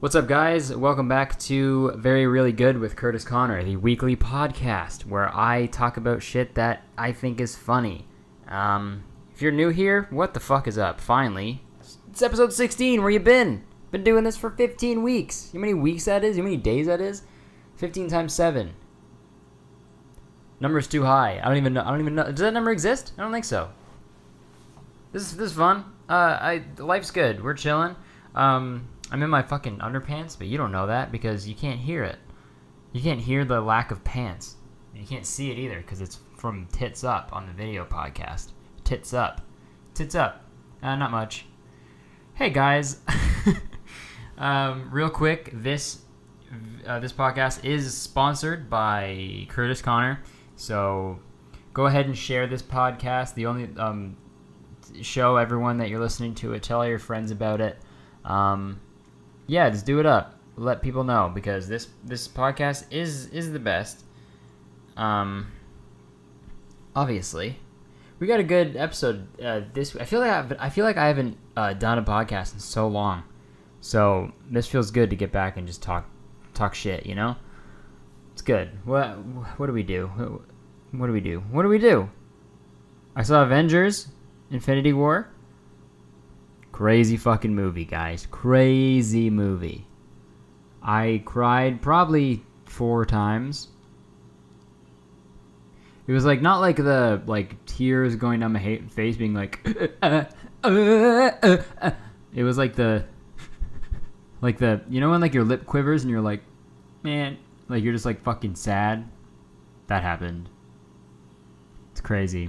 What's up, guys? Welcome back to Very Really Good with Kurtis Conner, the weekly podcast where I talk about shit that I think is funny. If you're new here, what the fuck is up? Finally. It's episode 16. Where you been? Been doing this for 15 weeks. You know how many weeks that is? You know how many days that is? 15 times 7. Number's too high. I don't even know. Does that number exist? I don't think so. This is fun. Life's good. We're chilling. I'm in my fucking underpants, but you don't know that because you can't hear it. You can't hear the lack of pants. And you can't see it either because it's from tits up on the video podcast. Tits up. Tits up. Not much. Hey, guys. Real quick, this podcast is sponsored by Kurtis Conner. So go ahead and share this podcast. The only show everyone that you're listening to it. Tell all your friends about it. Yeah, just do it up. Let people know because this podcast is the best. Obviously, we got a good episode this week. I feel like I haven't done a podcast in so long, so this feels good to get back and just talk shit. You know, it's good. What do we do? What do we do? I saw Avengers: Infinity War. Crazy fucking movie, guys. Crazy movie. I cried probably 4 times. It was like not like the like tears going down my face being like It was like the you know when like your lip quivers and you're like, man, like you're just like fucking sad. That happened. It's crazy.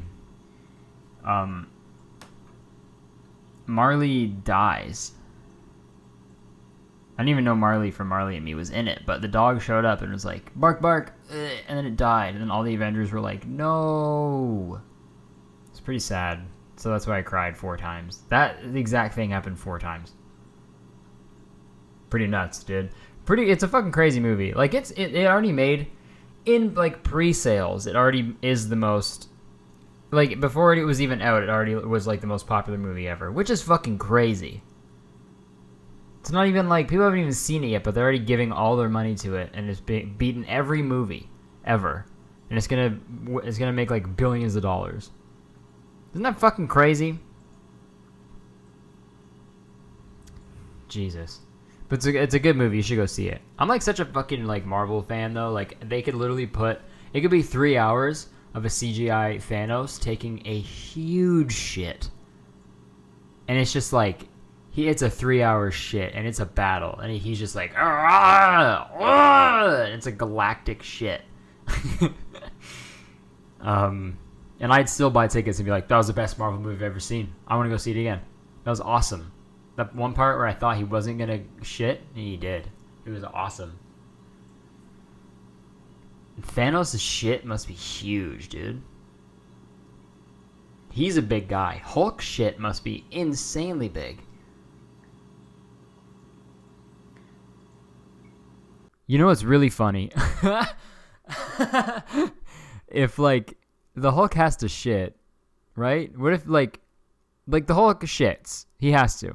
Marley dies. I didn't even know Marley from Marley and Me was in it, but the dog showed up and was like, bark, bark, and then it died. And then all the Avengers were like, no. It's pretty sad. So that's why I cried 4 times. That the exact thing happened 4 times. Pretty nuts, dude. It's a fucking crazy movie. Like, it already made, in, like, pre-sales, it already is the most... Like, before it was even out, it already was, like, the most popular movie ever, which is fucking crazy. It's not even, like, people haven't even seen it yet, but they're already giving all their money to it, and it's beaten every movie ever. And it's gonna make, like, billions of dollars. Isn't that fucking crazy? Jesus. But it's a good movie. You should go see it. I'm, like, such a fucking, like, Marvel fan, though. Like, they could literally put... It could be 3 hours... of a CGI Thanos taking a huge shit. And it's just like, it's a 3-hour shit, and it's a battle, and he's just like, and it's a galactic shit. And I'd still buy tickets and be like, that was the best Marvel movie I've ever seen. I want to go see it again. That was awesome. That one part where I thought he wasn't going to shit, and he did. It was awesome. Thanos' shit must be huge, dude. He's a big guy. Hulk's shit must be insanely big. You know what's really funny? If, like, the Hulk has to shit, right? What if, like the Hulk shits. He has to.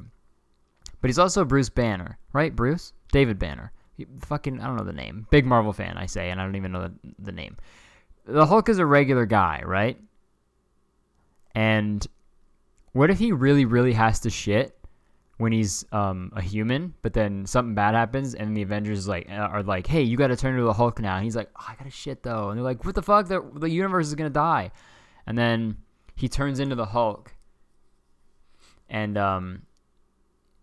But he's also Bruce Banner, right, Bruce? David Banner. Fucking, I don't know the name. Big Marvel fan, I say, and I don't even know the name. The Hulk is a regular guy, right? And what if he really, really has to shit when he's a human, but then something bad happens, and the Avengers are like, hey, you got to turn into the Hulk now. And he's like, oh, I got to shit, though. And they're like, what the fuck? The universe is going to die. And then he turns into the Hulk. And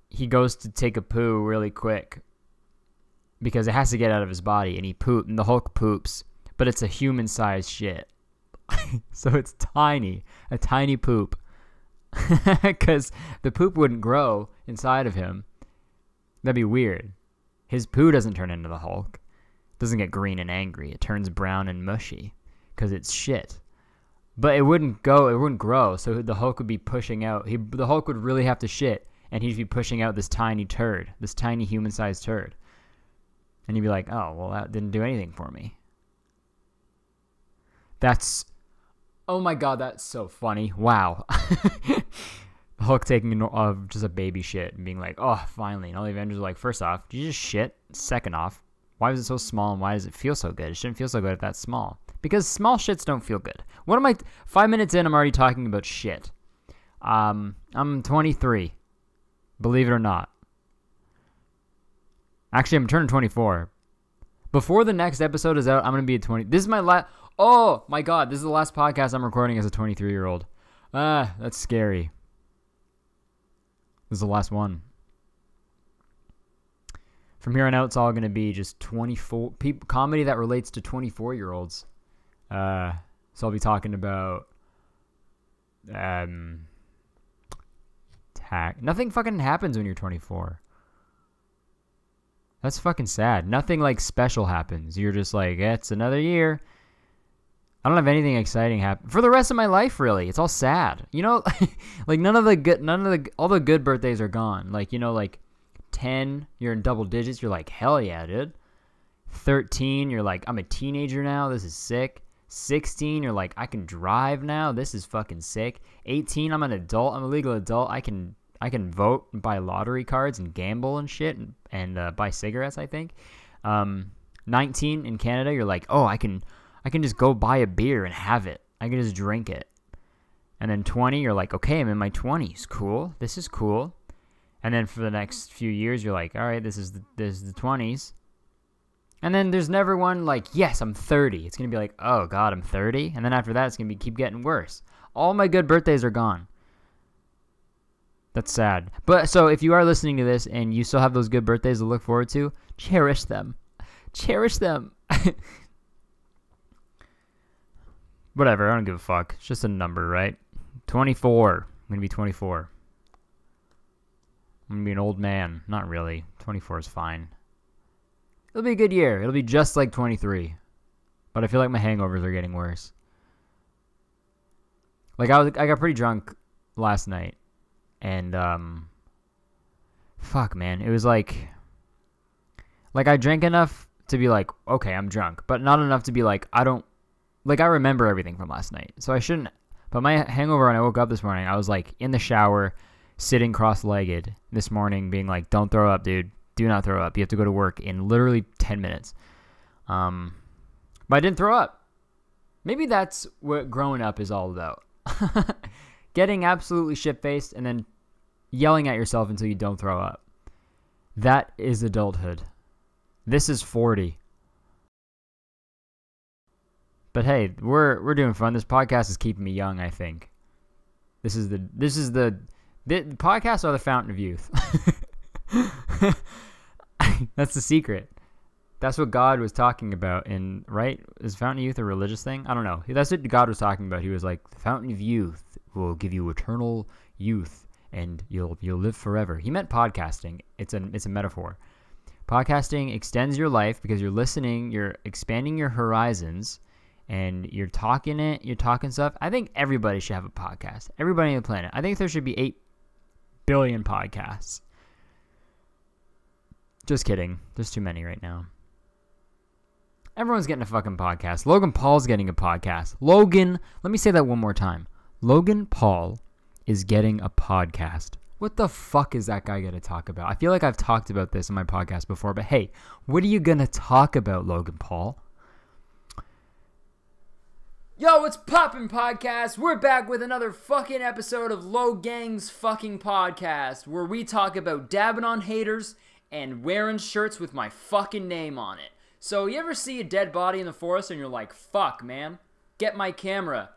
he goes to take a poo really quick. Because it has to get out of his body, and and the Hulk poops, but it's a human-sized shit. So it's tiny, a tiny poop, because the poop wouldn't grow inside of him. That'd be weird. His poo doesn't turn into the Hulk. It doesn't get green and angry. It turns brown and mushy, because it's shit. But it wouldn't grow, so the Hulk would be pushing out. The Hulk would really have to shit, and he'd be pushing out this tiny turd, this tiny human-sized turd. And you'd be like, oh, well, that didn't do anything for me. Oh my God, that's so funny. Wow. Hulk taking just a baby shit and being like, oh, finally. And all the Avengers are like, first off, did you just shit? Second off, why was it so small and why does it feel so good? It shouldn't feel so good if that's small. Because small shits don't feel good. What am I... 5 minutes in, I'm already talking about shit. I'm 23. Believe it or not. Actually, I'm turning 24. Before the next episode is out, I'm going to be a 20... This is my last... Oh, my God. This is the last podcast I'm recording as a 23-year-old. That's scary. This is the last one. From here on out, it's all going to be just 24 people, comedy that relates to 24-year-olds. So I'll be talking about nothing fucking happens when you're 24. That's fucking sad. Nothing like special happens. You're just like, it's another year. I don't have anything exciting happen for the rest of my life. Really, it's all sad. You know, like all the good birthdays are gone. Like, you know, like 10, you're in double digits. You're like, hell yeah, dude. 13, you're like, I'm a teenager now. This is sick. 16, you're like, I can drive now. This is fucking sick. 18, I'm an adult. I'm a legal adult. I can vote and buy lottery cards and gamble and shit and buy cigarettes. I think. 19 in Canada, you're like, oh, I can just go buy a beer and have it. I can just drink it. And then 20, you're like, okay, I'm in my 20s. Cool. This is cool. And then for the next few years, you're like, all right, this is the 20s. And then there's never one like, yes, I'm 30. It's going to be like, oh, God, I'm 30. And then after that, it's going to keep getting worse. All my good birthdays are gone. That's sad. But so if you are listening to this and you still have those good birthdays to look forward to, cherish them. Cherish them. Whatever, I don't give a fuck. It's just a number, right? 24. I'm going to be 24. I'm going to be an old man. Not really. 24 is fine. It'll be a good year. It'll be just like 23. But I feel like my hangovers are getting worse. Like, I got pretty drunk last night. And, fuck, man. It was like, I drank enough to be like, okay, I'm drunk. But not enough to be like, I don't. Like, I remember everything from last night, so I shouldn't. But my hangover when I woke up this morning, I was, like, in the shower, sitting cross-legged this morning, being like, don't throw up, dude. Do not throw up. You have to go to work in literally 10 minutes. But I didn't throw up. Maybe that's what growing up is all about. Getting absolutely shit-faced and then yelling at yourself until you don't throw up. That is adulthood. This is 40. But hey, we're doing fun. This podcast is keeping me young, I think. The podcasts are the fountain of youth. That's the secret. That's what God was talking about in, right? Is fountain of youth a religious thing? I don't know. That's what God was talking about. He was like, the fountain of youth will give you eternal youth and you'll live forever. He meant podcasting. It's a metaphor. Podcasting extends your life because you're listening, you're expanding your horizons. And you're talking stuff. I think everybody should have a podcast. Everybody on the planet. I think there should be 8 billion podcasts. Just kidding. There's too many right now. Everyone's getting a fucking podcast. Logan Paul's getting a podcast. Let me say that one more time. Logan Paul is getting a podcast. What the fuck is that guy going to talk about? I feel like I've talked about this in my podcast before, but hey, what are you going to talk about, Logan Paul? Yo, what's poppin', podcast? We're back with another fucking episode of Low Gang's fucking podcast, where we talk about dabbing on haters and wearing shirts with my fucking name on it. So you ever see a dead body in the forest and you're like, fuck, man, get my camera.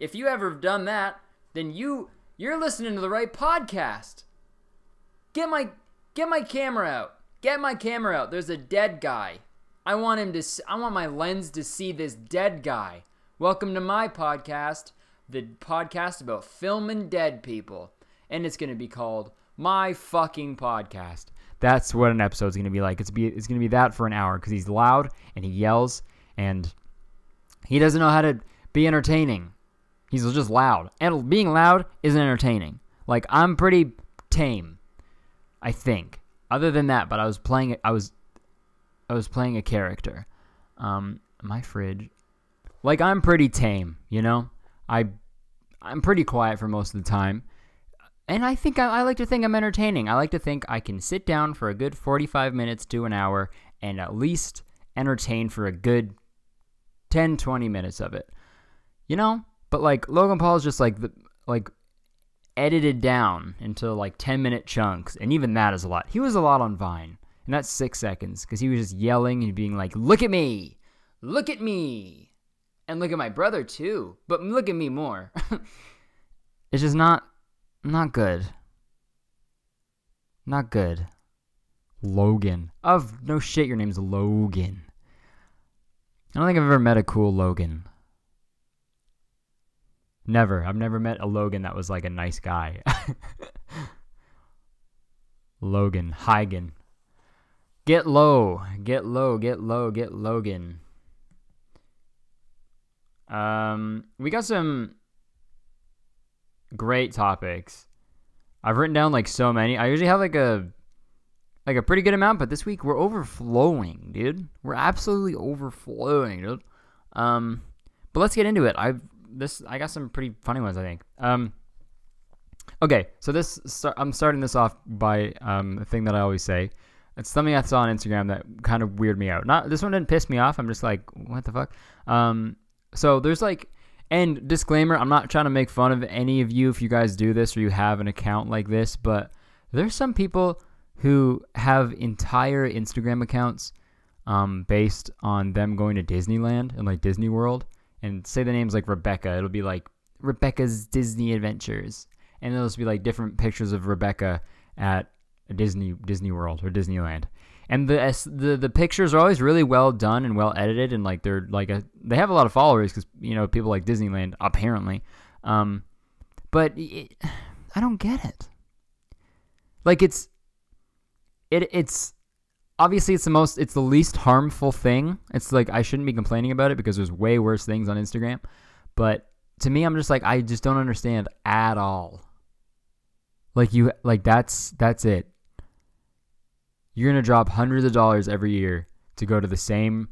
If you ever have done that, then you're listening to the right podcast. Get my camera out. Get my camera out. There's a dead guy. I want my lens to see this dead guy. Welcome to my podcast, the podcast about filming dead people. And it's going to be called My Fucking Podcast. That's what an episode's going to be like. It's going to be that for an hour because he's loud and he yells and he doesn't know how to be entertaining. He's just loud. And being loud isn't entertaining. Like, I'm pretty tame, I think. Other than that, but I was playing a character. My fridge... Like, I'm pretty tame, you know? I'm pretty quiet for most of the time. And I think I like to think I'm entertaining. I like to think I can sit down for a good 45 minutes to an hour and at least entertain for a good 10, 20 minutes of it. You know? But like Logan Paul is just like edited down into like 10-minute chunks, and even that is a lot. He was a lot on Vine, and that's 6 seconds because he was just yelling and being like, look at me, and look at my brother too, but look at me more." It's just not good. Not good. Logan. Oh, no shit, your name's Logan. I don't think I've ever met a cool Logan. Never. I've never met a Logan that was like a nice guy. Logan. Hygan. Get low. Get low. Get low. Get Logan. We got some great topics. I've written down like so many. I usually have like a pretty good amount, but this week we're overflowing, dude. We're absolutely overflowing, dude. But let's get into it. I got some pretty funny ones, I think. Okay, so I'm starting this off by a thing that I always say. It's something I saw on Instagram that kind of weirded me out. This one didn't piss me off. I'm just like, what the fuck? So there's like, and disclaimer, I'm not trying to make fun of any of you if you guys do this or you have an account like this, but there's some people who have entire Instagram accounts based on them going to Disneyland and like Disney World. And say the names like Rebecca. It'll be like Rebecca's Disney Adventures. And it'll just be like different pictures of Rebecca at Disney World or Disneyland. And the pictures are always really well done and well edited. And like they're like they have a lot of followers because, you know, people like Disneyland apparently. But I don't get it. Like it's obviously, it's the least harmful thing. It's like I shouldn't be complaining about it because there's way worse things on Instagram. But to me, I'm just like, I just don't understand at all. Like that's it. You're gonna drop hundreds of dollars every year to go to the same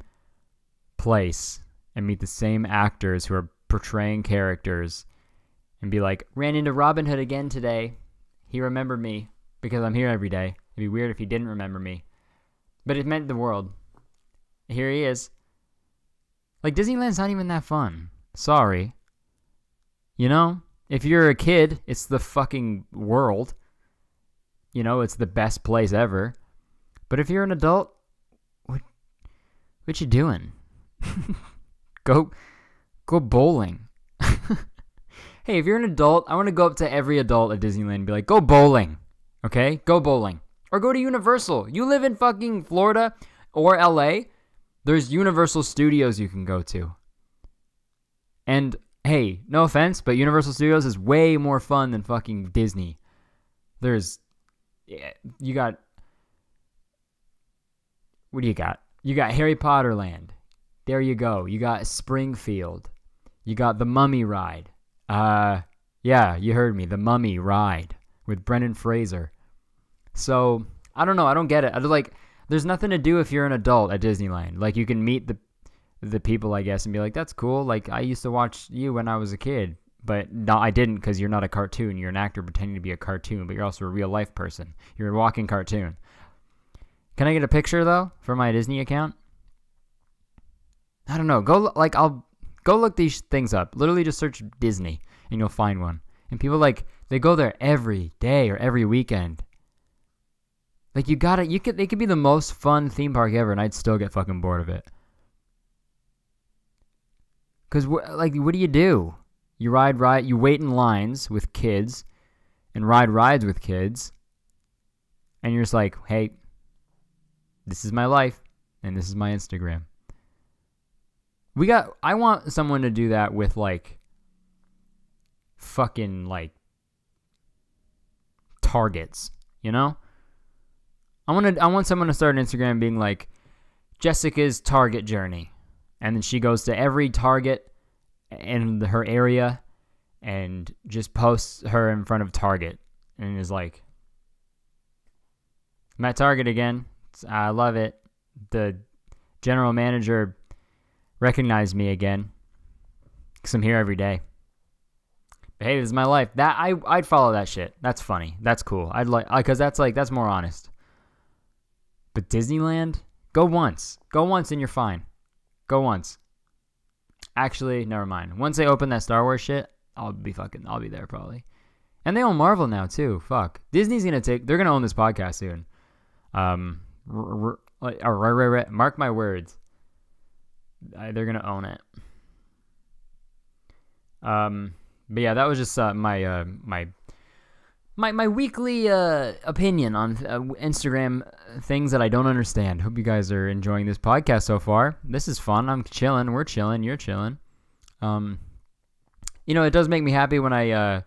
place and meet the same actors who are portraying characters, and be like, ran into Robin Hood again today. He remembered me because I'm here every day. It'd be weird if he didn't remember me. But it meant the world. Here he is. Like, Disneyland's not even that fun. Sorry. You know? If you're a kid, it's the fucking world. You know, it's the best place ever. But if you're an adult, what you doing? Go bowling. Hey, if you're an adult, I want to go up to every adult at Disneyland and be like, go bowling. Okay? Go bowling. Or go to Universal. You live in fucking Florida or LA. There's Universal Studios you can go to. And hey, no offense, but Universal Studios is way more fun than fucking Disney. You got, what do you got? You got Harry Potter Land. There you go. You got Springfield. You got The Mummy Ride. Yeah, you heard me. The Mummy Ride with Brendan Fraser. So, I don't know. I don't get it. There's nothing to do if you're an adult at Disneyland. Like, you can meet the people, I guess, and be like, that's cool. Like, I used to watch you when I was a kid. But no, I didn't, because you're not a cartoon. You're an actor pretending to be a cartoon, but you're also a real-life person. You're a walking cartoon. Can I get a picture, though, for my Disney account? I don't know. I'll go look these things up. Literally just search Disney, and you'll find one. And people, they go there every day or every weekend. Like, it could be the most fun theme park ever, and I'd still get fucking bored of it. Because, what do? You you wait in lines with kids, and ride rides with kids, and you're just like, hey, this is my life, and this is my Instagram. I want someone to do that with, fucking, targets, you know? I want someone to start an Instagram being like, Jessica's Target journey. And then she goes to every Target in her area and just posts her in front of Target. And is like, I'm at Target again. I love it. The general manager recognized me again. Because I'm here every day. hey, this is my life. That I'd follow that shit. That's funny. That's cool. I'd like, because that's like, that's more honest. But Disneyland, go once and you're fine. Go once. Actually, never mind. Once they open that Star Wars shit, I'll be there probably. And they own Marvel now too. Fuck. Disney's gonna take. They're gonna own this podcast soon. Mark my words. They're gonna own it. But yeah, that was just my weekly opinion on Instagram things that I don't understand. Hope you guys are enjoying this podcast so far. This is fun. I'm chilling. We're chilling. You're chilling. You know, it does make me happy when I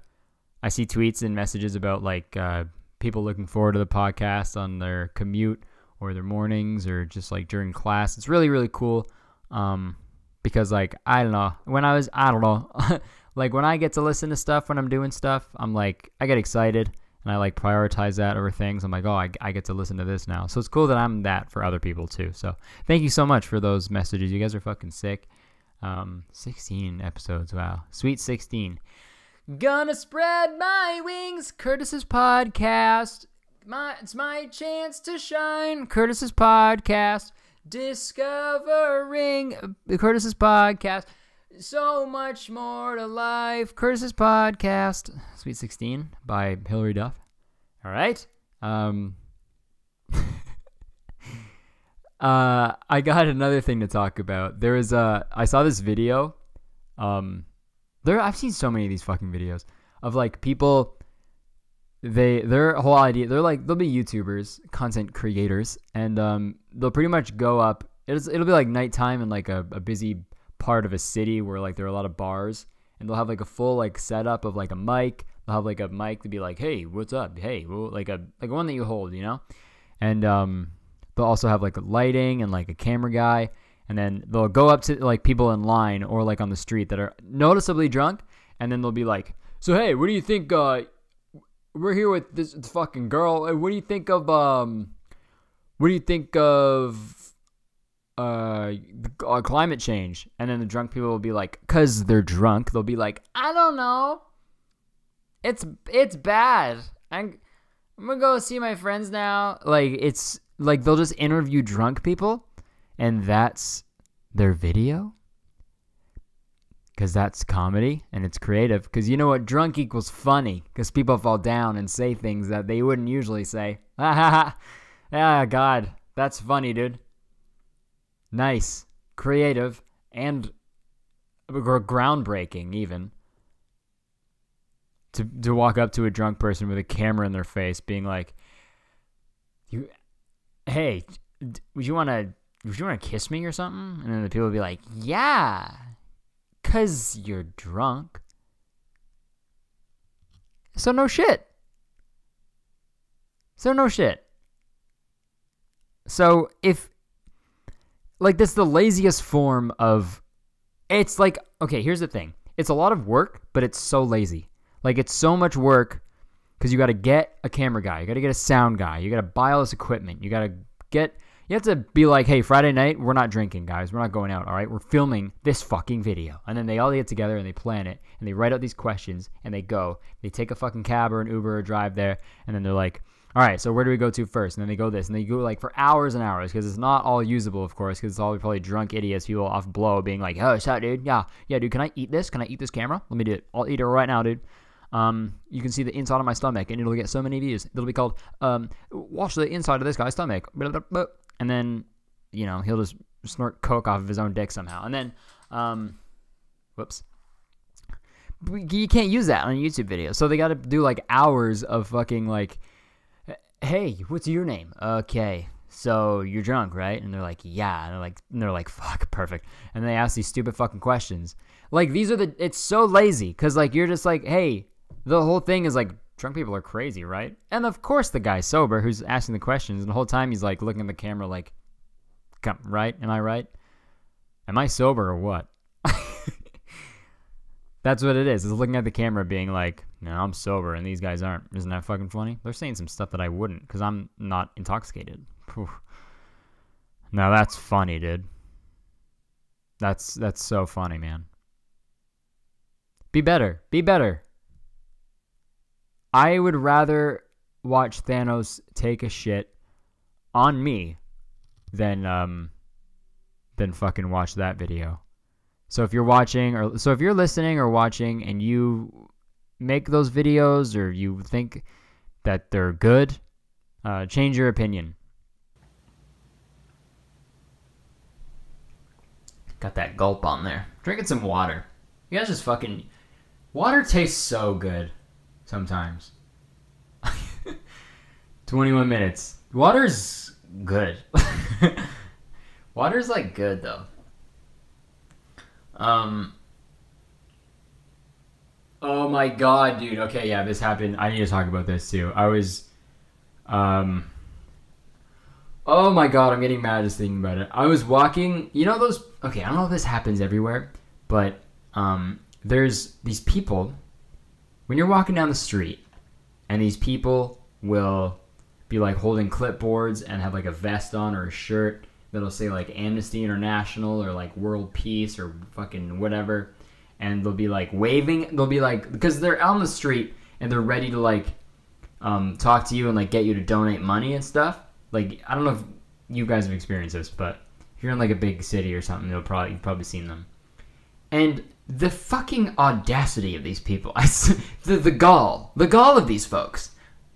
see tweets and messages about like people looking forward to the podcast on their commute or their mornings or just like during class. It's really, really cool. Because like, I don't know, like when I get to listen to stuff, when I'm doing stuff, I'm like, I get excited and I like prioritize that over things. I'm like, oh, I get to listen to this now. So it's cool that I'm that for other people too. So thank you so much for those messages. You guys are fucking sick. 16 episodes. Wow. Sweet 16. Gonna spread my wings. Kurtis's podcast. It's my chance to shine. Kurtis's podcast. Discovering Kurtis's podcast. So much more to life. Kurtis's podcast. Sweet 16 by Hilary Duff. All right. I got another thing to talk about. There is I saw this video. I've seen so many of these fucking videos of like people, their whole idea, they're like, they'll be YouTubers, content creators, and they'll pretty much go up, it'll be like nighttime in like a busy part of a city where like there are a lot of bars, and they'll have like a full like setup of like a mic, they'll have like a mic to be like, hey, what's up? Hey, like one that you hold, you know? And they'll also have like lighting and like a camera guy. And then they'll go up to like people in line or like on the street that are noticeably drunk, and then they'll be like, "So hey, what do you think? We're here with this fucking girl. What do you think of climate change?" And then the drunk people will be like, "Cause they're drunk." They'll be like, "I don't know. It's bad. I'm gonna go see my friends now." Like it's like they'll just interview drunk people. And that's their video? Because that's comedy and it's creative. Because you know what? Drunk equals funny. Because people fall down and say things that they wouldn't usually say. Ah, God. That's funny, dude. Nice. Creative. And groundbreaking, even. To walk up to a drunk person with a camera in their face being like, "Hey, would you want to kiss me or something?" And then the people would be like, "Yeah, because you're drunk." So no shit. So if, like, this is the laziest form of, it's like, okay, here's the thing. It's a lot of work, but it's so lazy. Like, it's so much work because you got to get a camera guy. You got to get a sound guy. You got to buy all this equipment. You have to be like, "Hey, Friday night, we're not drinking, guys. We're not going out, all right? We're filming this fucking video." And then they all get together and they plan it and they write out these questions and they go. They take a fucking cab or an Uber or drive there, and then they're like, "All right, so where do we go to first?" And then they go this, and they go like for hours and hours because it's not all usable, of course, because it's all probably drunk idiots, people off blow being like, "Oh, shut, dude. Yeah, dude, can I eat this? Can I eat this camera? Let me do it. I'll eat it right now, dude. You can see the inside of my stomach and it'll get so many views. It'll be called, watch the inside of this guy's stomach." And then, you know, he'll just snort coke off of his own dick somehow. And then, whoops. You can't use that on a YouTube video. So they got to do like hours of fucking like, "Hey, what's your name? Okay, so you're drunk, right?" And they're like, "Yeah." And they're like, "Fuck, perfect." And they ask these stupid fucking questions. Like it's so lazy. Cause like, you're just like, "Hey," the whole thing is like, drunk people are crazy, right? And of course the guy's sober who's asking the questions, and the whole time he's like looking at the camera like, "Come, right? Am I right? Am I sober or what?" That's what it is. It's looking at the camera being like, "No, I'm sober and these guys aren't." Isn't that fucking funny? They're saying some stuff that I wouldn't because I'm not intoxicated. Whew. Now that's funny, dude. That's so funny, man. Be better. I would rather watch Thanos take a shit on me than fucking watch that video. So if you're watching, or so if you're listening or watching, and you make those videos or you think that they're good, change your opinion. Got that gulp on there. Drinking some water. You guys just fucking... Water tastes so good sometimes. 21 minutes. Water's good. Water's like good though. Oh my god, dude. Okay, yeah, this happened. I need to talk about this too. I was... Oh my god, I'm getting mad just thinking about it. I was walking... You know those... Okay, I don't know if this happens everywhere, but there's these people... When you're walking down the street, and these people will be like holding clipboards and have like a vest on or a shirt that'll say like Amnesty International or like World Peace or fucking whatever, and they'll be like waving, they'll be like, because they're out on the street and they're ready to like talk to you and like get you to donate money and stuff. Like, I don't know if you guys have experienced this, but if you're in like a big city or something, you've probably seen them. And the fucking audacity of these people, the gall of these folks.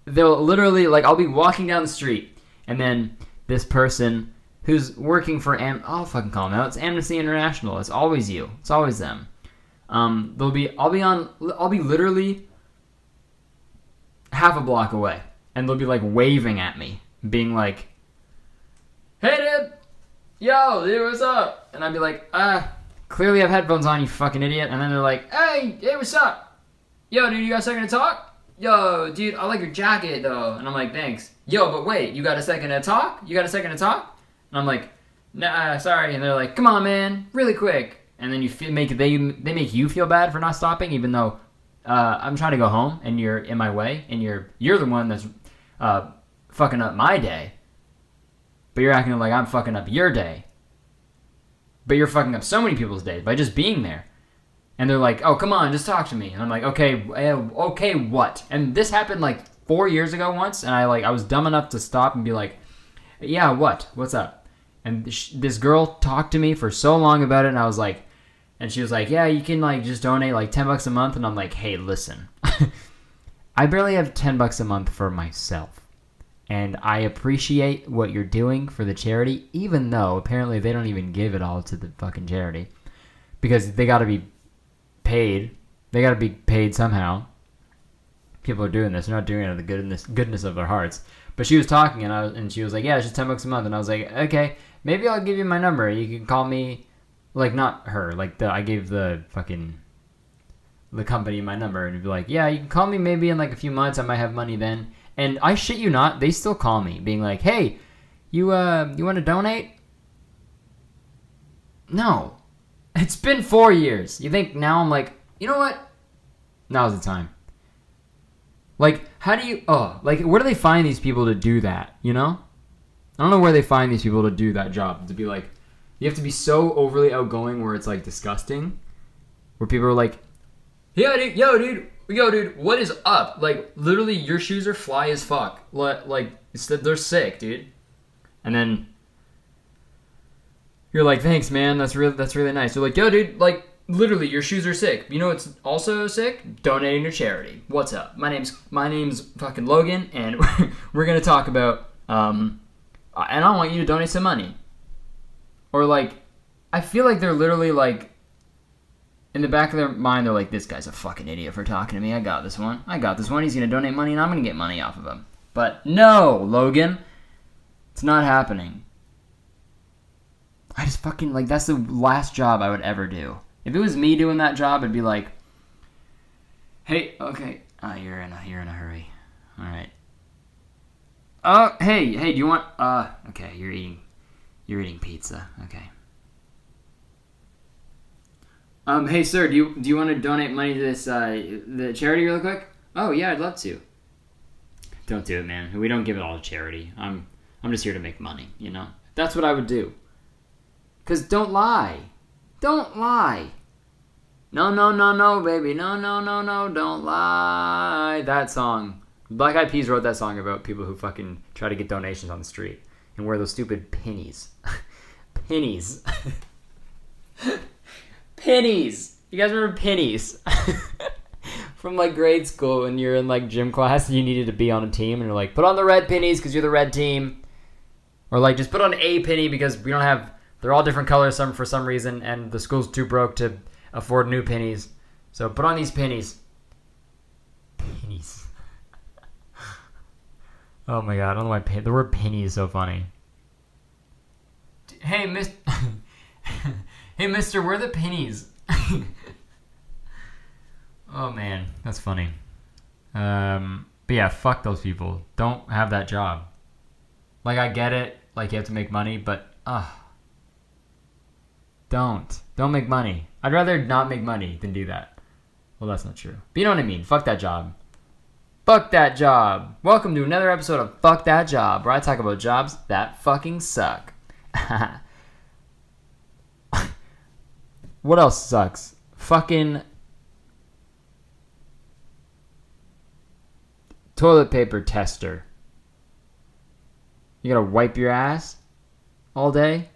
They'll literally, like, I'll be walking down the street, and then this person who's working for I'll fucking call them out. It's Amnesty International. It's always you. It's always them. I'll be literally half a block away, and they'll be like waving at me, being like, "Hey, dude, yo, dude, what's up?" And I'd be like, clearly I have headphones on, you fucking idiot." And then they're like, hey, what's up? Yo, dude, you got a second to talk? Yo, dude, I like your jacket, though. And I'm like, thanks. Yo, but wait, you got a second to talk? And I'm like, nah, sorry. And they're like, come on, man, really quick. And then they make you feel bad for not stopping, even though I'm trying to go home, and you're in my way, and you're the one that's fucking up my day. But you're acting like I'm fucking up your day. But you're fucking up so many people's days by just being there. And they're like, oh, come on, just talk to me. And I'm like, okay, what? And this happened like 4 years ago once, and I was dumb enough to stop and be like, yeah, what? What's up? And this girl talked to me for so long about it, and I was like, and she was like, yeah, you can like just donate like $10 a month. And I'm like, hey, listen, I barely have $10 a month for myself. And I appreciate what you're doing for the charity, even though apparently they don't even give it all to the fucking charity, because they gotta be paid. They gotta be paid somehow. People are doing this. They're not doing it out of the goodness of their hearts. But she was talking, and she was like, "Yeah, it's just $10 a month." And I was like, "Okay, maybe I'll give you my number. You can call me." Like, not her. Like, I gave the fucking the company my number, and it'd be like, "Yeah, you can call me maybe in like a few months. I might have money then." And I shit you not, they still call me, being like, "Hey, you want to donate?" No. It's been 4 years. You think now I'm like, you know what? Now's the time. Like, how do you... Oh, like, where do they find these people to do that, you know? I don't know where they find these people to do that job. To be like... You have to be so overly outgoing where it's, like, disgusting. Where people are like, yeah, dude, yo, dude, what is up? Like, literally, your shoes are fly as fuck. Like, they're sick, dude. And then... You're like, thanks, man. That's really nice. You're like, yo, dude, like, literally, your shoes are sick. You know what's also sick? Donating to charity. What's up? My name's fucking Logan, and we're gonna talk about. And I want you to donate some money. Or like, I feel like they're literally like, in the back of their mind, they're like, this guy's a fucking idiot for talking to me. I got this one. He's gonna donate money, and I'm gonna get money off of him. But no, Logan, it's not happening. I just fucking, like, that's the last job I would ever do. If it was me doing that job, it'd be like, hey, okay, you're in a hurry. All right. Oh, hey, do you want, okay, you're eating pizza. Okay. Hey, sir, do you want to donate money to this, the charity real quick? Oh, yeah, I'd love to. Don't do it, man. We don't give it all to charity. I'm just here to make money, you know? That's what I would do. Because don't lie. No, no, no, no, baby. No, no, no, no, don't lie. That song. Black Eyed Peas wrote that song about people who fucking try to get donations on the street and wear those stupid pennies. Pennies. Pennies. You guys remember pennies? From like grade school when you're in like gym class and you needed to be on a team and you're like, put on the red pennies because you're the red team. Or like just put on a penny because we don't have, they're all different colors some for some reason and the school's too broke to afford new pennies. So put on these pennies. Pennies. Oh my god, I don't know why the word penny is so funny. Hey, hey mister, where are the pennies? Oh man, that's funny. But yeah, fuck those people. Don't have that job. Like I get it, like you have to make money, but don't make money. I'd rather not make money than do that. Well, that's not true. But you know what I mean. Fuck that job. Fuck that job. Welcome to another episode of Fuck That Job, where I talk about jobs that fucking suck. What else sucks? Fucking toilet paper tester. You gotta wipe your ass all day?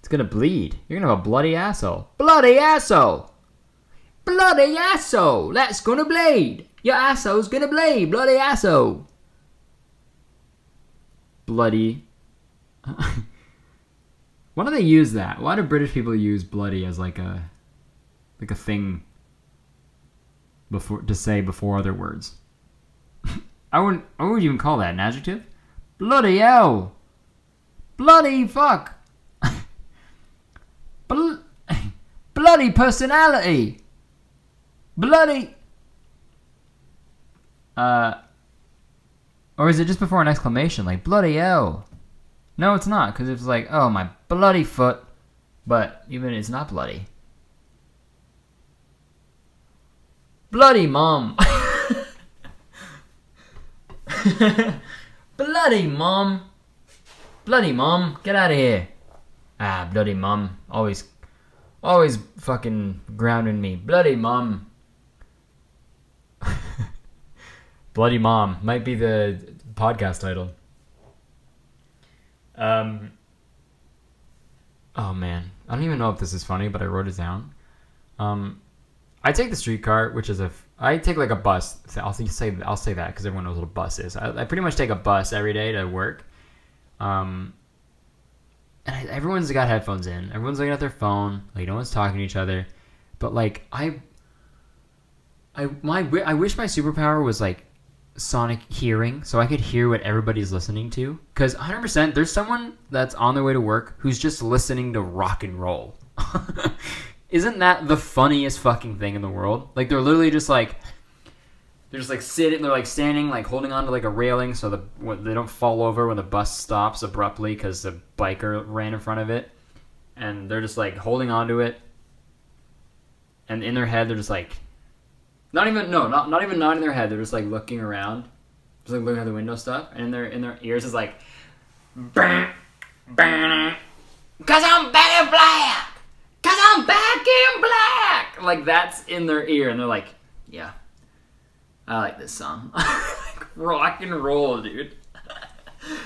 It's gonna bleed. You're gonna have a bloody asshole. Bloody asshole! Bloody asshole! That's gonna bleed! Your asshole's gonna bleed! Bloody asshole! Bloody. Why do they use that? Why do British people use bloody as like a thing before to say before other words? I wouldn't even call that an adjective. Bloody hell! Bloody fuck! Bloody personality! Bloody... Or is it just before an exclamation? Like, bloody hell! No, it's not, because it's like, oh, my bloody foot. But even it's not bloody. Bloody mom! Bloody mom! Bloody mom! Get out of here! Ah, bloody mom. Always fucking grounding me. Bloody mom. Bloody mom. Might be the podcast title. Oh man. I don't even know if this is funny, but I wrote it down. I take the streetcar, which is I take like a bus. I'll say that because everyone knows what a bus is. I pretty much take a bus every day to work. And everyone's got headphones in. Everyone's looking at their phone. Like no one's talking to each other. But like I wish my superpower was like sonic hearing, so I could hear what everybody's listening to. Because 100%, there's someone that's on their way to work who's just listening to rock and roll. Isn't that the funniest fucking thing in the world? Like they're literally just like, they're just like sitting, they're like standing, like holding on to like a railing so they don't fall over when the bus stops abruptly because the biker ran in front of it, and they're just like holding on to it. And in their head, they're just like, not even in their head. They're just like looking around, just like looking at the window stuff, and in their ears is like, bang, bang, 'cause I'm back in black. 'Cause I'm back in black! Like, that's in their ear, and they're like, yeah, I like this song. Like, rock and roll, dude.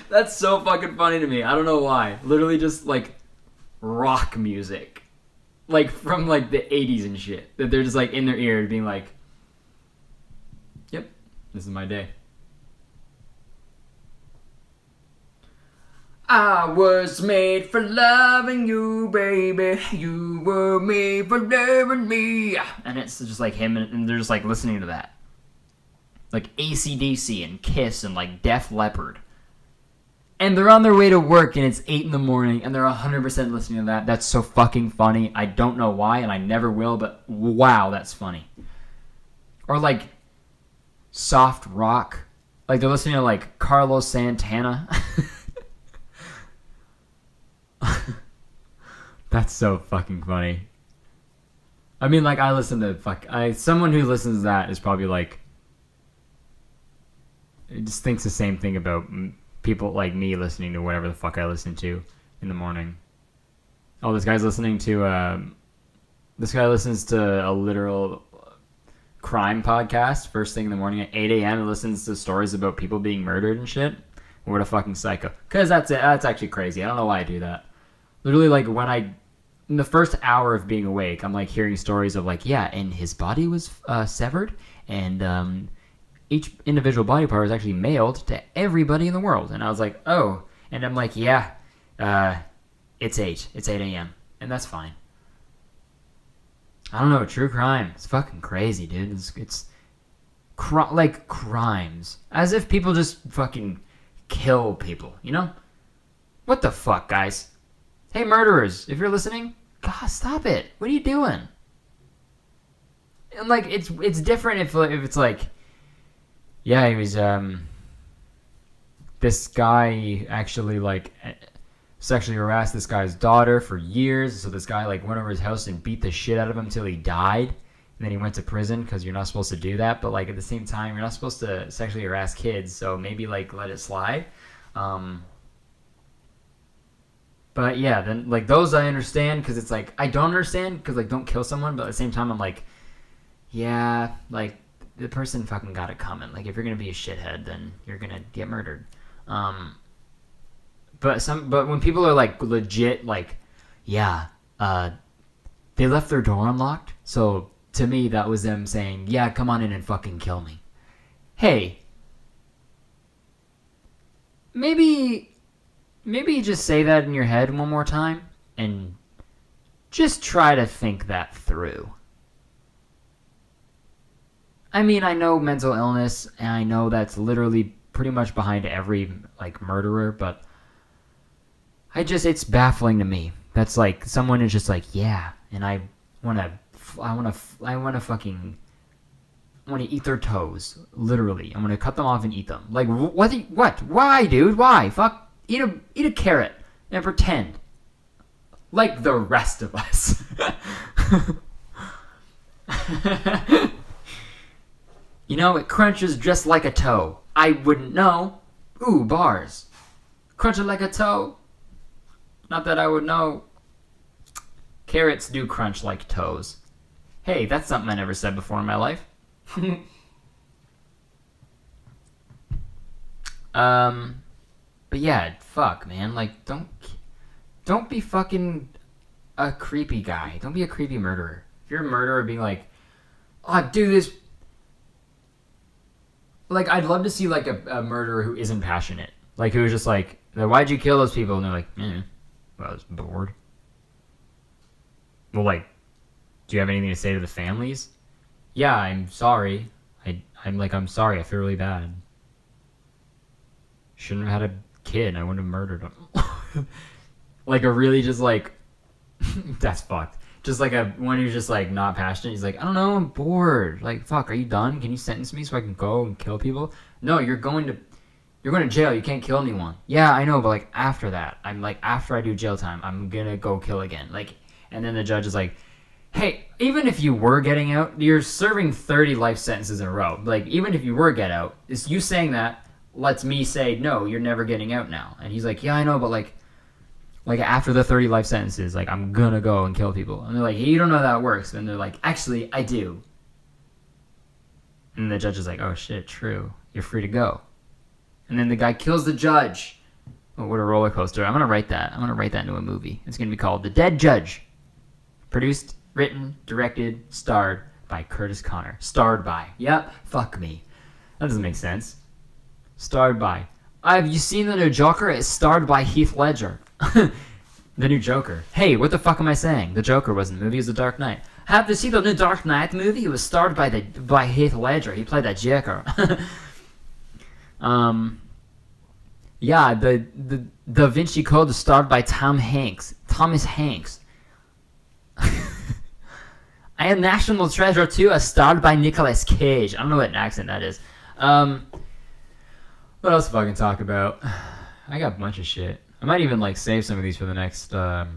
That's so fucking funny to me. I don't know why. Literally just, like, rock music. Like, from, like, the 80s and shit. That they're just, like, in their ear being like, yep, this is my day. I was made for loving you, baby. You were made for loving me. And it's just like him, and they're just like listening to that. Like AC/DC and Kiss and like Def Leppard. And they're on their way to work, and it's 8 in the morning, and they're 100% listening to that. That's so fucking funny. I don't know why, and I never will, but wow, that's funny. Or like soft rock. Like they're listening to like Carlos Santana. That's so fucking funny. I mean, like, I listen to someone who listens to that is probably like, it just thinks the same thing about people like me listening to whatever the fuck I listen to in the morning. Oh, this guy's listening to This guy listens to a literal crime podcast first thing in the morning at 8 a.m. and listens to stories about people being murdered and shit. What a fucking psycho. Because that's it. That's actually crazy. I don't know why I do that. Literally, like, when in the first hour of being awake, I'm, like, hearing stories of, like, yeah, and his body was severed, and each individual body part was actually mailed to everybody in the world. And I was like, oh. And I'm like, yeah, it's 8. It's 8 a.m. And that's fine. I don't know. True crime. It's fucking crazy, dude. It's like, crimes. As if people just fucking kill people, you know? What the fuck, guys? Hey, murderers, if you're listening, God, stop it. What are you doing? And, like, it's different if it's like, yeah, he was, this guy actually, like, sexually harassed this guy's daughter for years, so this guy, like, went over his house and beat the shit out of him till he died, and then he went to prison because you're not supposed to do that, but, like, at the same time, you're not supposed to sexually harass kids, so maybe, like, let it slide. But yeah, then, like, those I understand, because it's like, I don't understand, because, like, don't kill someone, but at the same time, I'm like, yeah, like, the person fucking got it coming. Like, if you're gonna be a shithead, then you're gonna get murdered. But when people are, like, legit, like, yeah, they left their door unlocked, so to me, that was them saying, yeah, come on in and fucking kill me. Hey, maybe just say that in your head one more time and just try to think that through. I mean, I know mental illness, and I know that's literally pretty much behind every, like, murderer, but it's baffling to me. That's like, someone is just like, yeah, and I want to eat their toes, literally. I'm going to cut them off and eat them. Like, what? Why, dude? Why? Fuck. Eat a carrot and pretend like the rest of us. You know, it crunches just like a toe. I wouldn't know. Ooh, bars. Crunch it like a toe. Not that I would know. Carrots do crunch like toes. Hey, that's something I never said before in my life. But yeah, fuck, man. Like, don't be fucking a creepy guy. Don't be a creepy murderer. If you're a murderer, being like, oh, dude, this. Like, I'd love to see, like, a murderer who isn't passionate. Like, who is just like, why'd you kill those people? And they're like, well, I was bored. Well, like, do you have anything to say to the families? Yeah, I'm sorry. I'm sorry. I feel really bad. Shouldn't have had a kid, I wouldn't have murdered him. Like, a really just, like, that's fucked. Just, like, one who's just, like, not passionate. He's like, I don't know, I'm bored. Like, fuck, are you done? Can you sentence me so I can go and kill people? No, you're going to jail. You can't kill anyone. Yeah, I know, but, like, after that, I'm, like, after I do jail time, I'm gonna go kill again. Like, and then the judge is like, hey, even if you were getting out, you're serving 30 life sentences in a row. Like, even if you were get out, it's you saying that lets me say, no, you're never getting out now. And he's like, yeah, I know, but like after the 30 life sentences, like, I'm gonna go and kill people. And they're like, hey, you don't know how that works. And they're like, actually, I do. And the judge is like, oh shit, true. You're free to go. And then the guy kills the judge. Oh, what a roller coaster. I'm gonna write that. I'm gonna write that into a movie. It's gonna be called The Dead Judge. Produced, written, directed, starred by Kurtis Conner. Starred by. Yep, fuck me. That doesn't make sense. Starred by. Have you seen the new Joker? It's starred by Heath Ledger. The new Joker. Hey, what the fuck am I saying? The Joker was in the movie. It was The Dark Knight. Have you seen the new Dark Knight movie? It was starred by Heath Ledger. He played that Joker. Yeah, the Da Vinci Code is starred by Thomas Hanks. I Am National Treasure 2 is starred by Nicolas Cage. I don't know what accent that is. What else if I can talk about? I got a bunch of shit. I might even, like, save some of these for the next, podcast,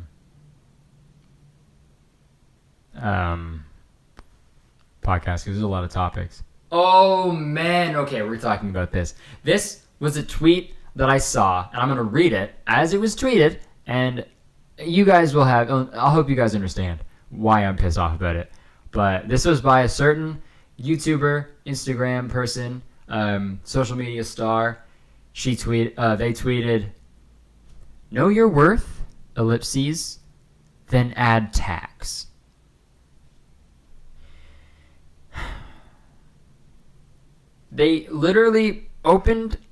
because there's a lot of topics. Oh, man. Okay, we're talking about this. This was a tweet that I saw, and I'm going to read it as it was tweeted, and you guys will have... I hope you guys understand why I'm pissed off about it. But this was by a certain YouTuber, Instagram person, social media star. They tweeted, "Know your worth, ellipses, then add tax." They literally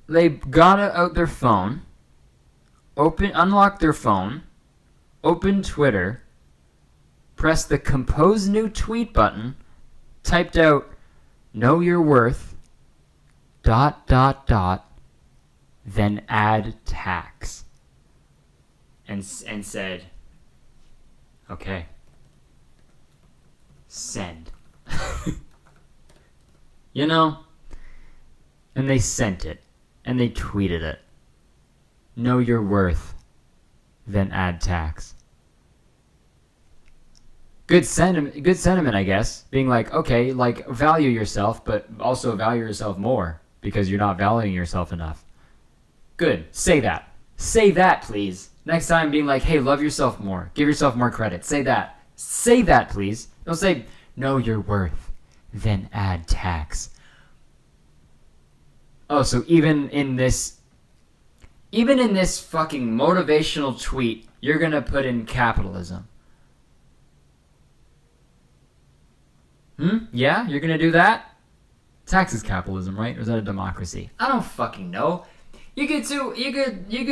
they got out their phone, unlocked their phone, opened Twitter, pressed the compose new tweet button, typed out "know your worth, ... then add tax," and said, "Okay, send." You know? And they sent it. And they tweeted it. "Know your worth, then add tax." Good sentiment, I guess. Being like, okay, like, value yourself, but also value yourself more, because you're not valuing yourself enough. Good. Say that. Say that, please. Next time, being like, hey, love yourself more. Give yourself more credit. Say that. Say that, please. Don't say, "know your worth, then add tax." Oh, so even in this fucking motivational tweet, you're gonna put in capitalism. Yeah? You're gonna do that? Tax is capitalism, right? Or is that a democracy? I don't fucking know. You could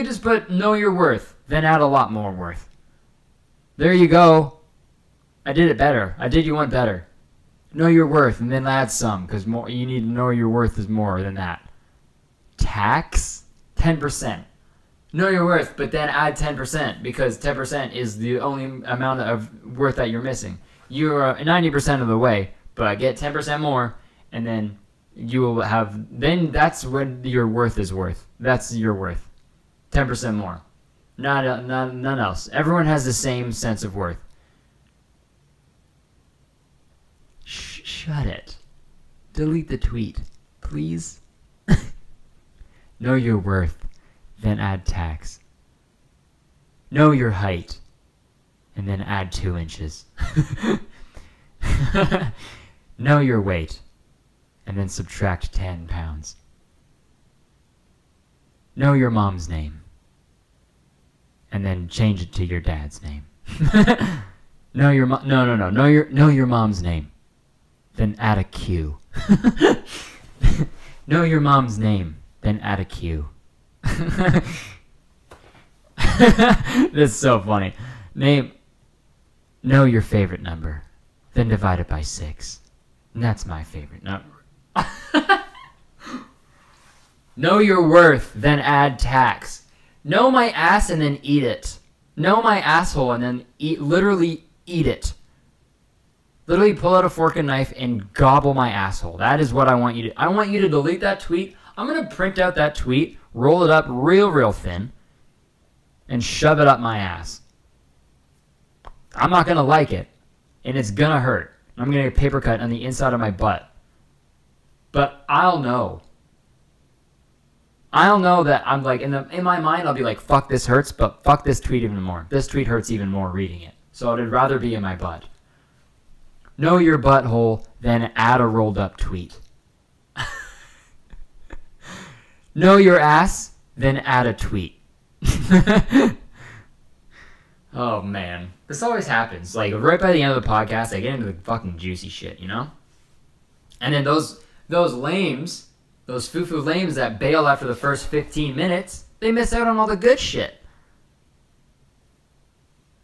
just put "know your worth, then add a lot more worth." There you go. I did it better. I did you one better. Know your worth and then add some, because more you need to know your worth is more than that. Tax? 10%. Know your worth, but then add 10%, because 10% is the only amount of worth that you're missing. You're 90% of the way, but get 10% more, and then you will have... Then that's when your worth is worth. That's your worth. 10% more. None else. Everyone has the same sense of worth. Shut it. Delete the tweet, please. Know your worth, then add tax. Know your height, and then add 2 inches. Know your weight, and then subtract 10 pounds. Know your mom's name, and then change it to your dad's name. Know your mom's name, then add a Q. Know your mom's name, then add a Q. That's so funny. Know your favorite number, then divide it by 6. And that's my favorite number. Know your worth, then add tax. Know my ass and then eat it. Know my asshole and then literally eat it. Literally pull out a fork and knife and gobble my asshole. That is what I want you to do. I want you to delete that tweet. I'm going to print out that tweet, roll it up real thin, and shove it up my ass. I'm not going to like it, and it's going to hurt. I'm going to get a paper cut on the inside of my butt. But I'll know. I'll know that I'm like, in my mind, I'll be like, fuck, this hurts, but fuck this tweet even more. This tweet hurts even more reading it. So I'd rather be in my butt. Know your butthole, then add a rolled up tweet. Know your ass, then add a tweet. Oh man, this always happens. Like right by the end of the podcast, I get into the fucking juicy shit, you know? And then those foo-foo lames that bail after the first 15 minutes, they miss out on all the good shit.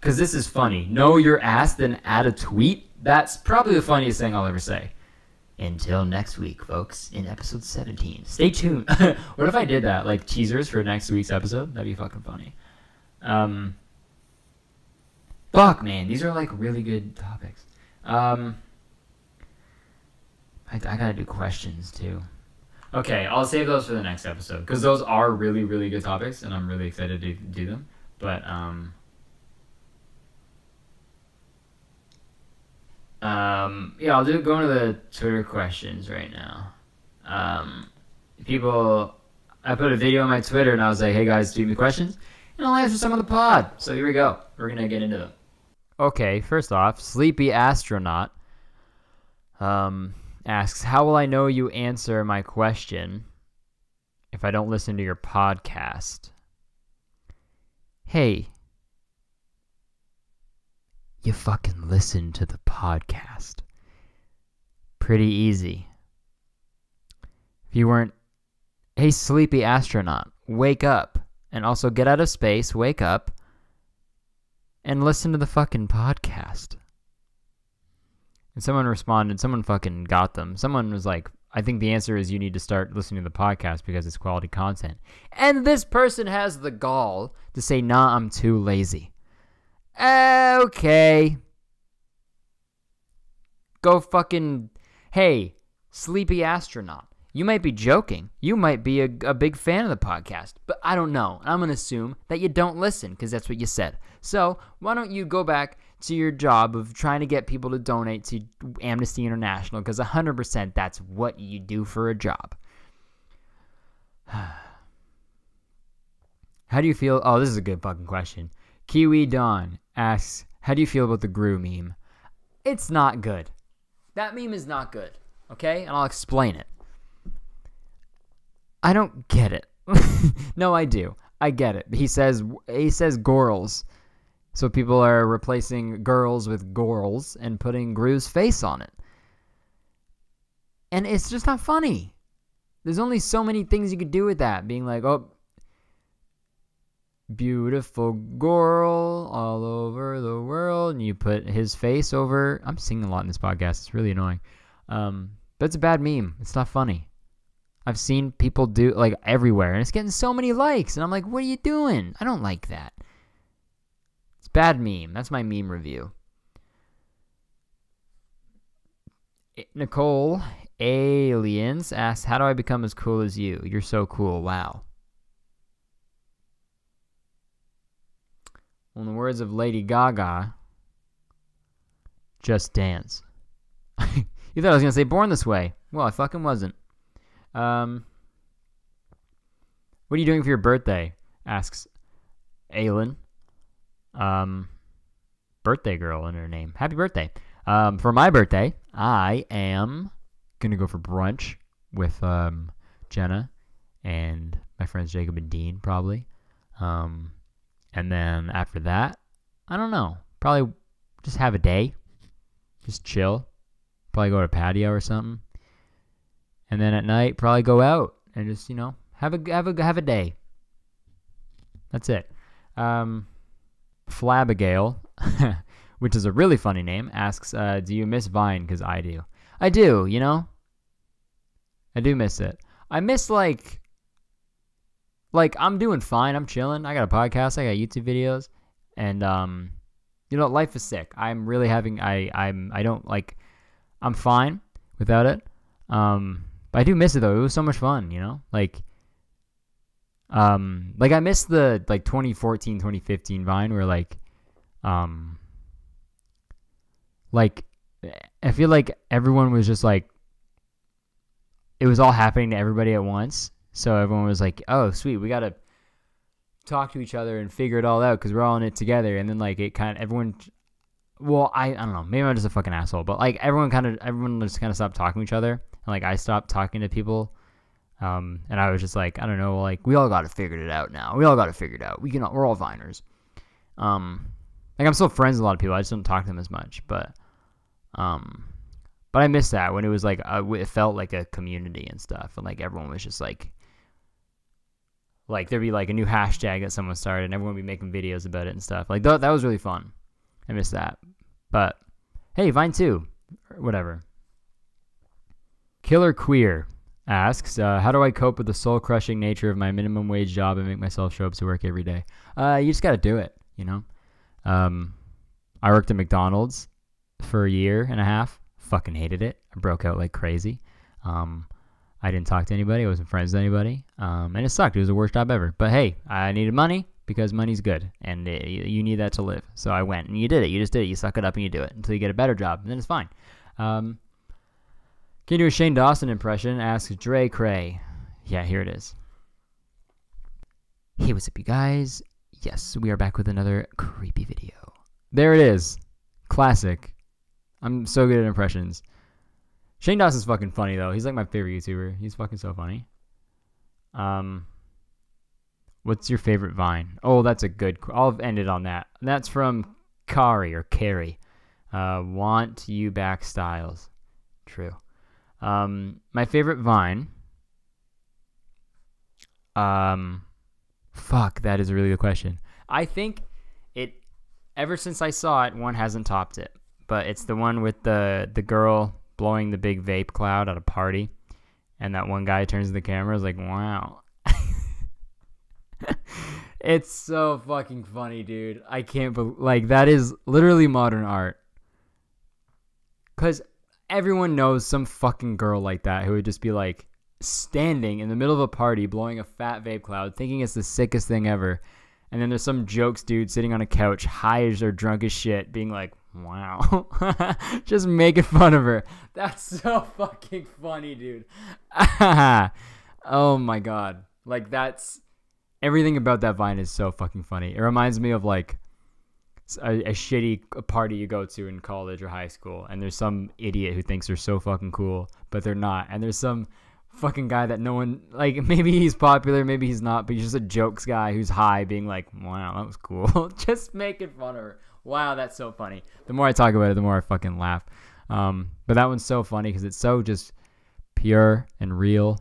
Because this is funny. Know your ass, then add a tweet. That's probably the funniest thing I'll ever say. Until next week, folks, in episode 17. Stay tuned. What if I did that? Like teasers for next week's episode? That'd be fucking funny. Fuck, man. These are like really good topics. I gotta do questions too. Okay, I'll save those for the next episode, because those are really good topics and I'm really excited to do them. But, yeah, I'll go into the Twitter questions right now. I put a video on my Twitter and I was like, hey guys, tweet me questions, and I'll answer some of the pod. So here we go. We're going to get into them. Okay, first off, Sleepy Astronaut asks, how will I know you answer my question if I don't listen to your podcast? Hey, you fucking listen to the podcast. Pretty easy. If you weren't... Hey, Sleepy Astronaut, wake up. And also get out of space, wake up, and listen to the fucking podcast. And someone responded, someone fucking got them. Someone was like, I think the answer is you need to start listening to the podcast because it's quality content. And this person has the gall to say, nah, I'm too lazy. Okay. Go fucking... Hey, Sleepy Astronaut. You might be joking. You might be a big fan of the podcast, but I don't know. I'm going to assume that you don't listen because that's what you said. So why don't you go back to your job of trying to get people to donate to Amnesty International, because 100% that's what you do for a job. How do you feel? Oh, this is a good fucking question. Kiwi Dawn asks, how do you feel about the Gru meme? It's not good. That meme is not good. Okay? And I'll explain it. I don't get it. No, I do. I get it. He says gorls. So people are replacing girls with gorls and putting Gru's face on it. And it's just not funny. There's only so many things you could do with that. Being like, oh, beautiful girl all over the world. And you put his face over. I'm singing a lot in this podcast. It's really annoying. But it's a bad meme. It's not funny. I've seen people do like everywhere, and it's getting so many likes, and I'm like, what are you doing? I don't like that. It's a bad meme. That's my meme review. Nicole Aliens asks, how do I become as cool as you? You're so cool. Wow. Well, in the words of Lady Gaga, just dance. You thought I was going to say Born This Way. Well, I fucking wasn't. What are you doing for your birthday? Asks Aylin. Birthday girl in her name. Happy birthday. For my birthday, I am going to go for brunch with, Jenna and my friends Jacob and Dean, probably. And then after that, I don't know. Probably just have a day. Just chill. Probably go to a patio or something. And then at night, probably go out and just, you know, have a day. That's it. Flabagale, which is a really funny name, asks, do you miss Vine? Because I do. I do, you know? I do miss it. I miss, like, I'm doing fine. I'm chilling. I got a podcast. I got YouTube videos. And, you know, life is sick. I'm really having, I'm fine without it. But I do miss it though. It was so much fun, you know? Like I miss the, like, 2014, 2015 Vine where, like, I feel like everyone was just, like, it was all happening to everybody at once. So everyone was like, oh, sweet, we gotta talk to each other and figure it all out because we're all in it together. And then, like, it kind of, everyone... Well, I don't know. Maybe I'm just a fucking asshole, but like everyone just kind of stopped talking to each other, and like I stopped talking to people, and I was just like, I don't know, like we all got it figured out now. We all got it figured out. We're all Viners. Like I'm still friends with a lot of people. I just don't talk to them as much, but I miss that when it was like it felt like a community and stuff, and like everyone was just like there'd be like a new hashtag that someone started, and everyone would be making videos about it and stuff. Like that was really fun. I miss that. But, hey, Vine 2. Whatever. Killer Queer asks, how do I cope with the soul-crushing nature of my minimum wage job and make myself show up to work every day? You just got to do it, you know? I worked at McDonald's for 1.5 years. Fucking hated it. I broke out like crazy. I didn't talk to anybody. I wasn't friends with anybody. And it sucked. It was the worst job ever. But, hey, I needed money. Because money's good, and you need that to live. So I went, and you did it. You just did it. You suck it up, and you do it until you get a better job, and then it's fine. Can you do a Shane Dawson impression? Asks Dre Cray. Yeah, here it is. Hey, what's up, you guys? Yes, we are back with another creepy video. There it is. Classic. I'm so good at impressions. Shane Dawson's fucking funny, though. He's like my favorite YouTuber. He's fucking so funny. What's your favorite Vine? Oh, that's a good... I'll end it on that. That's from Kari, or Carrie. Want you back, Styles. True. My favorite Vine... fuck, that is a really good question. I think it... Ever since I saw it, one hasn't topped it. But it's the one with the girl... blowing the big vape cloud at a party, and that one guy turns to the camera is like, wow. It's so fucking funny, dude. I can't believe, like, that is literally modern art, because everyone knows some fucking girl like that who would just be like standing in the middle of a party blowing a fat vape cloud thinking it's the sickest thing ever, and then there's some jokes dude sitting on a couch high as or drunk as shit being like, wow. Just making fun of her. That's so fucking funny, dude. Oh my god, like, that's everything about that Vine is so fucking funny. It reminds me of like a shitty party you go to in college or high school, and there's some idiot who thinks they're so fucking cool, but they're not, and there's some fucking guy that no one, like, maybe he's popular, maybe he's not, but he's just a jokes guy who's high being like, wow, that was cool. Just making fun of her. Wow, that's so funny. The more I talk about it, the more I fucking laugh. But that one's so funny because it's so just pure and real,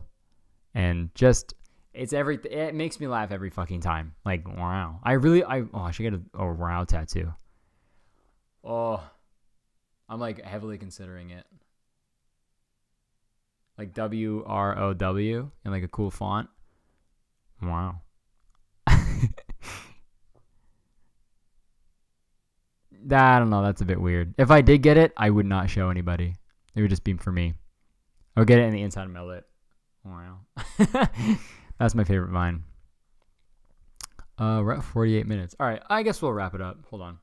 and just it's every. It makes me laugh every fucking time. Like, wow, I should get a wow tattoo. Oh, I'm like heavily considering it. Like WROW in like a cool font. Wow. I don't know, that's a bit weird. If I did get it, I would not show anybody. It would just be for me. I would get it in the inside and mail it. Wow. That's my favorite Vine. We're at 48 minutes. All right, I guess we'll wrap it up. Hold on.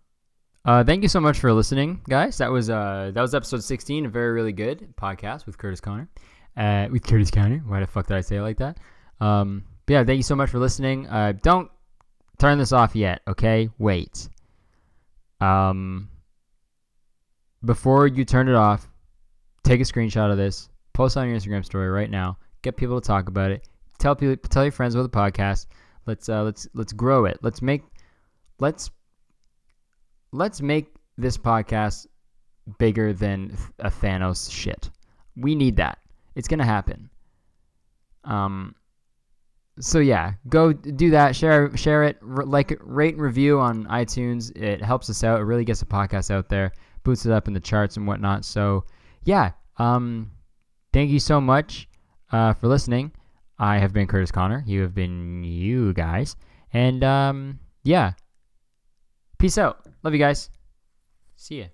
Thank you so much for listening, guys. That was episode 16 of Very Really Good podcast with Kurtis Conner. Why the fuck did I say it like that? But yeah, thank you so much for listening. Don't turn this off yet, okay? Wait. Before you turn it off, take a screenshot of this, post on your Instagram story right now, get people to talk about it, tell your friends about the podcast. Let's grow it. Let's make this podcast bigger than a Thanos shit. We need that. It's going to happen. So yeah, go do that. Share it. Like it, rate and review on iTunes. It helps us out. It really gets the podcast out there, boosts it up in the charts and whatnot. So yeah, thank you so much for listening. I have been Kurtis Conner. You have been you guys, and yeah, peace out. Love you guys. See ya.